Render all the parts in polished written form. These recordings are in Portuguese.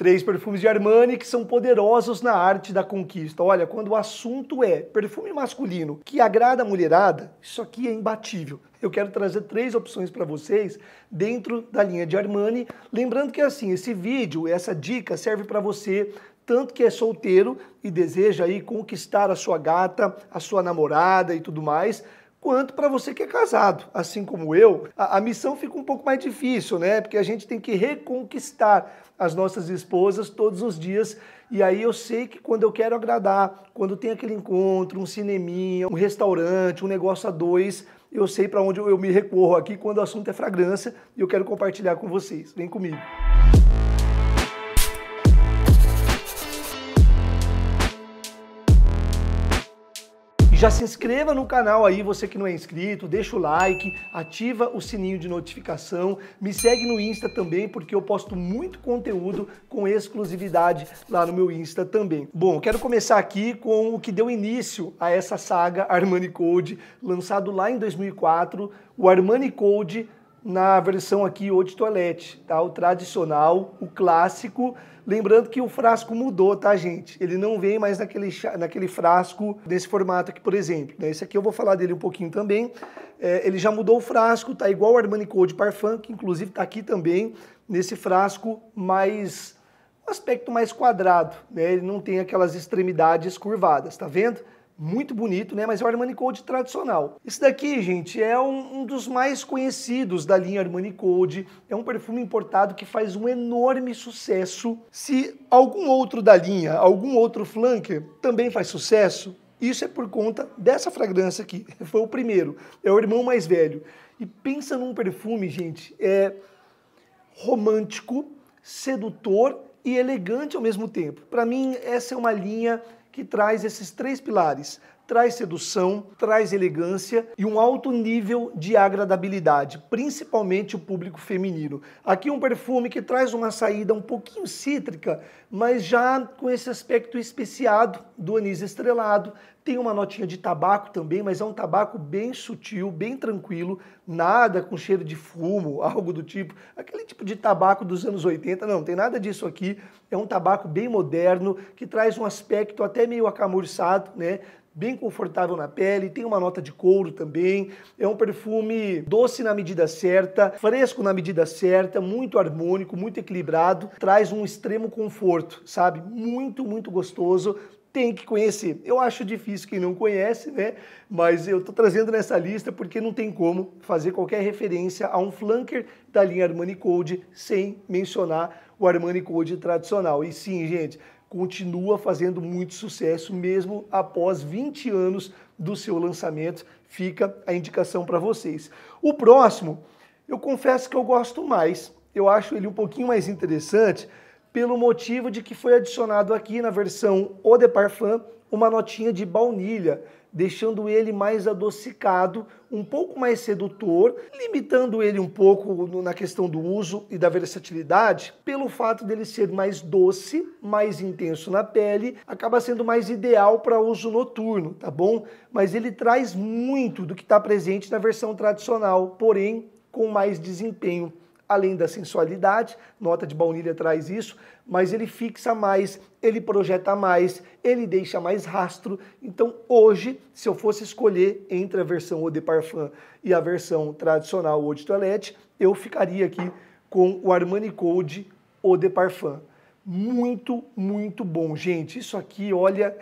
Três perfumes de Armani que são poderosos na arte da conquista. Olha, quando o assunto é perfume masculino que agrada a mulherada, isso aqui é imbatível. Eu quero trazer três opções para vocês dentro da linha de Armani. Lembrando que assim, esse vídeo, essa dica serve para você tanto que é solteiro e deseja aí conquistar a sua gata, a sua namorada e tudo mais, quanto para você que é casado, assim como eu. A missão fica um pouco mais difícil, né? Porque a gente tem que reconquistar as nossas esposas todos os dias. E aí eu sei que quando eu quero agradar, quando tem aquele encontro, um cineminha, um restaurante, um negócio a dois, eu sei para onde eu me recorro aqui quando o assunto é fragrância e eu quero compartilhar com vocês. Vem comigo. Já se inscreva no canal aí, você que não é inscrito, deixa o like, ativa o sininho de notificação, me segue no Insta também, porque eu posto muito conteúdo com exclusividade lá no meu Insta também. Bom, quero começar aqui com o que deu início a essa saga Armani Code, lançado lá em 2004, o Armani Code na versão aqui Eau de Toilette, tá? O tradicional, o clássico. Lembrando que o frasco mudou, tá, gente? Ele não vem mais naquele frasco desse formato aqui, por exemplo. Esse aqui eu vou falar dele um pouquinho também. Ele já mudou o frasco, tá igual o Armani Code Parfum, que inclusive tá aqui também, nesse frasco mais... um aspecto mais quadrado, né? Ele não tem aquelas extremidades curvadas, tá vendo? Muito bonito, né? Mas é o Armani Code tradicional. Esse daqui, gente, é um dos mais conhecidos da linha Armani Code. É um perfume importado que faz um enorme sucesso. Se algum outro da linha, algum outro flanker também faz sucesso, isso é por conta dessa fragrância aqui. Foi o primeiro. É o irmão mais velho. E pensa num perfume, gente, é romântico, sedutor e elegante ao mesmo tempo. Para mim, essa é uma linha que traz esses três pilares, traz sedução, traz elegância e um alto nível de agradabilidade, principalmente o público feminino. Aqui um perfume que traz uma saída um pouquinho cítrica, mas já com esse aspecto especiado do anis estrelado, tem uma notinha de tabaco também, mas é um tabaco bem sutil, bem tranquilo, nada com cheiro de fumo, algo do tipo, aquele tipo de tabaco dos anos 80, não, tem nada disso aqui, é um tabaco bem moderno, que traz um aspecto até meio acamuriçado, né? Bem confortável na pele, tem uma nota de couro também, é um perfume doce na medida certa, fresco na medida certa, muito harmônico, muito equilibrado, traz um extremo conforto, sabe? Muito, muito gostoso. Tem que conhecer. Eu acho difícil quem não conhece, né? Mas eu tô trazendo nessa lista porque não tem como fazer qualquer referência a um flanker da linha Armani Code sem mencionar o Armani Code tradicional. E sim, gente, continua fazendo muito sucesso mesmo após 20 anos do seu lançamento. Fica a indicação para vocês. O próximo, eu confesso que eu gosto mais. Eu acho ele um pouquinho mais interessante, pelo motivo de que foi adicionado aqui na versão Eau de Parfum uma notinha de baunilha, deixando ele mais adocicado, um pouco mais sedutor, limitando ele um pouco na questão do uso e da versatilidade, pelo fato dele ser mais doce, mais intenso na pele, acaba sendo mais ideal para uso noturno, tá bom? Mas ele traz muito do que está presente na versão tradicional, porém com mais desempenho. Além da sensualidade, nota de baunilha traz isso, mas ele fixa mais, ele projeta mais, ele deixa mais rastro. Então hoje, se eu fosse escolher entre a versão Eau de Parfum e a versão tradicional Eau de Toilette, eu ficaria aqui com o Armani Code Eau de Parfum. Muito, muito bom, gente. Isso aqui, olha...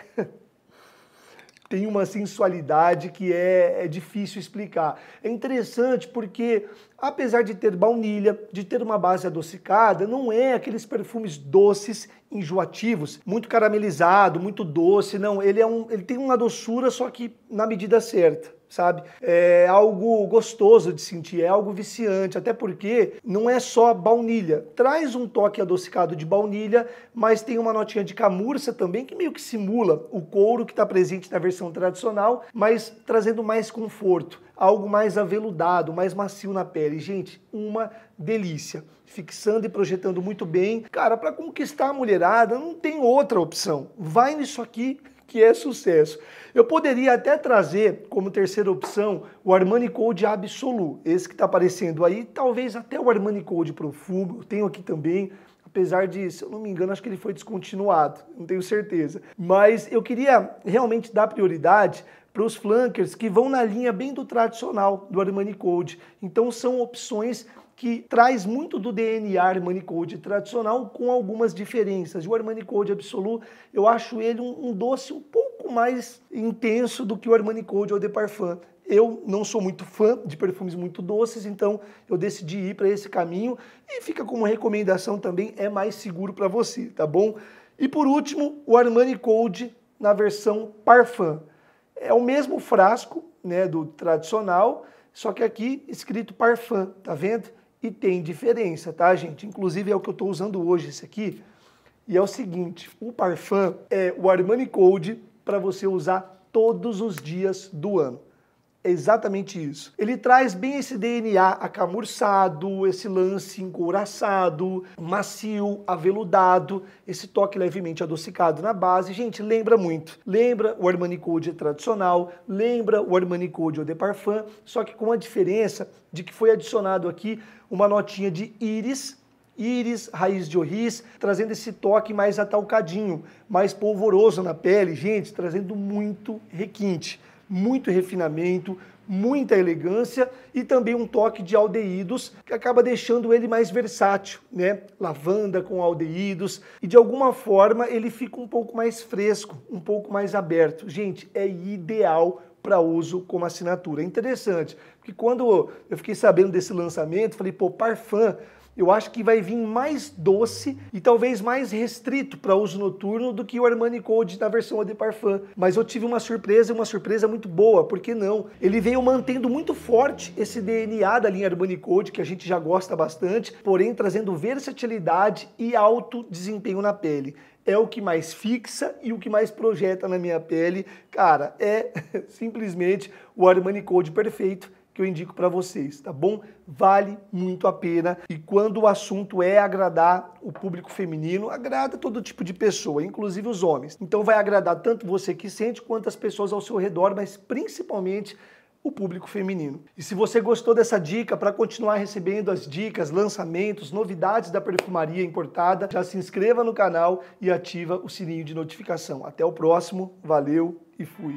tem uma sensualidade que é difícil explicar. É interessante porque, apesar de ter baunilha, de ter uma base adocicada, não é aqueles perfumes doces, enjoativos, muito caramelizado, muito doce, não. Ele tem uma doçura, só que na medida certa, sabe? É algo gostoso de sentir, é algo viciante, até porque não é só baunilha. Traz um toque adocicado de baunilha, mas tem uma notinha de camurça também, que meio que simula o couro que está presente na versão tradicional, mas trazendo mais conforto, algo mais aveludado, mais macio na pele. Gente, uma delícia. Fixando e projetando muito bem. Cara, para conquistar a mulherada, não tem outra opção. Vai nisso aqui que é sucesso. Eu poderia até trazer como terceira opção o Armani Code Absolu, esse que está aparecendo aí, talvez até o Armani Code Profumo, eu tenho aqui também, Apesar de, se eu não me engano, acho que ele foi descontinuado, não tenho certeza. Mas eu queria realmente dar prioridade para os flankers que vão na linha bem do tradicional do Armani Code. Então são opções que traz muito do DNA Armani Code tradicional com algumas diferenças. E o Armani Code Absolu, eu acho ele um doce um pouco mais intenso do que o Armani Code Eau de Parfum. Eu não sou muito fã de perfumes muito doces, então eu decidi ir para esse caminho e fica como recomendação também, é mais seguro para você, tá bom? E por último, o Armani Code na versão Parfum. É o mesmo frasco, né, do tradicional, só que aqui escrito Parfum, tá vendo? E tem diferença, tá, gente? Inclusive é o que eu estou usando hoje, esse aqui. E é o seguinte, o Parfum é o Armani Code para você usar todos os dias do ano. É exatamente isso. Ele traz bem esse DNA acamurçado, esse lance encouraçado, macio, aveludado, esse toque levemente adocicado na base. Gente, lembra muito. Lembra o Armani Code tradicional, lembra o Armani Code Eau de Parfum, só que com a diferença de que foi adicionado aqui uma notinha de íris, raiz de orris, trazendo esse toque mais atalcadinho, mais polvoroso na pele, gente, trazendo muito requinte. Muito refinamento, muita elegância e também um toque de aldeídos que acaba deixando ele mais versátil, né? Lavanda com aldeídos e de alguma forma ele fica um pouco mais fresco, um pouco mais aberto. Gente, é ideal para uso como assinatura. É interessante, porque quando eu fiquei sabendo desse lançamento, falei, pô, Parfum, eu acho que vai vir mais doce e talvez mais restrito para uso noturno do que o Armani Code na versão Eau de Parfum. Mas eu tive uma surpresa muito boa, por que não? Ele veio mantendo muito forte esse DNA da linha Armani Code, que a gente já gosta bastante, porém trazendo versatilidade e alto desempenho na pele. É o que mais fixa e o que mais projeta na minha pele. Cara, é simplesmente o Armani Code perfeito que eu indico para vocês, tá bom? Vale muito a pena e quando o assunto é agradar o público feminino, agrada todo tipo de pessoa, inclusive os homens. Então vai agradar tanto você que sente quanto as pessoas ao seu redor, mas principalmente o público feminino. E se você gostou dessa dica, para continuar recebendo as dicas, lançamentos, novidades da perfumaria importada, já se inscreva no canal e ativa o sininho de notificação. Até o próximo, valeu e fui!